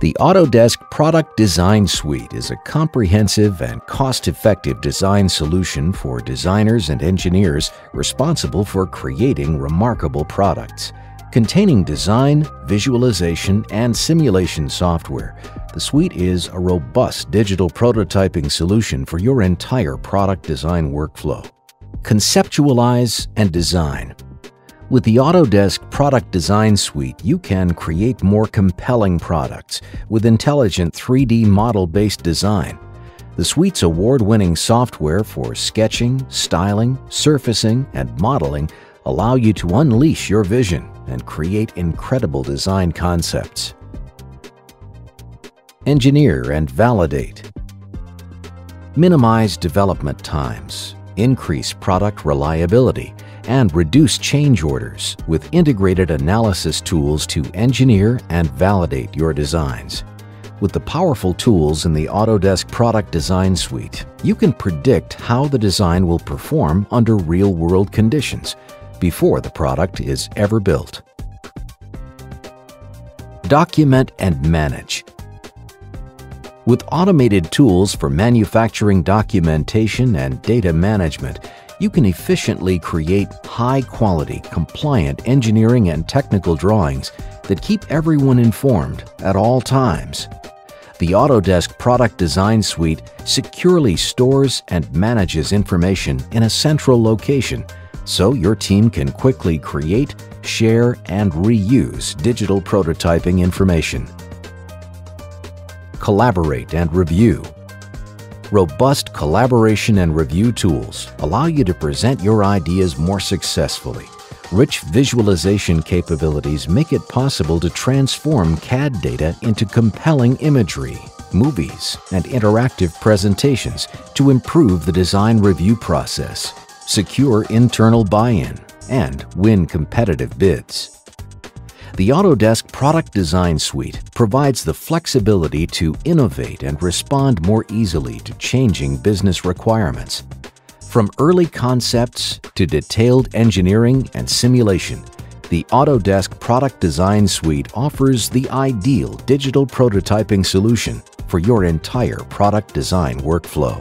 The Autodesk Product Design Suite is a comprehensive and cost-effective design solution for designers and engineers responsible for creating remarkable products. Containing design, visualization, and simulation software, the suite is a robust digital prototyping solution for your entire product design workflow. Conceptualize and design. With the Autodesk Product Design Suite, you can create more compelling products with intelligent 3D model-based design. The suite's award-winning software for sketching, styling, surfacing, and modeling allow you to unleash your vision and create incredible design concepts. Engineer and validate. Minimize development times, increase product reliability, and reduce change orders with integrated analysis tools to engineer and validate your designs. With the powerful tools in the Autodesk Product Design Suite, you can predict how the design will perform under real-world conditions before the product is ever built. Document and manage. With automated tools for manufacturing documentation and data management, you can efficiently create high-quality, compliant engineering and technical drawings that keep everyone informed at all times. The Autodesk Product Design Suite securely stores and manages information in a central location, so your team can quickly create, share, and reuse digital prototyping information. Collaborate and review. Robust collaboration and review tools allow you to present your ideas more successfully. Rich visualization capabilities make it possible to transform CAD data into compelling imagery, movies, and interactive presentations to improve the design review process, secure internal buy-in, and win competitive bids. The Autodesk Product Design Suite provides the flexibility to innovate and respond more easily to changing business requirements. From early concepts to detailed engineering and simulation, the Autodesk Product Design Suite offers the ideal digital prototyping solution for your entire product design workflow.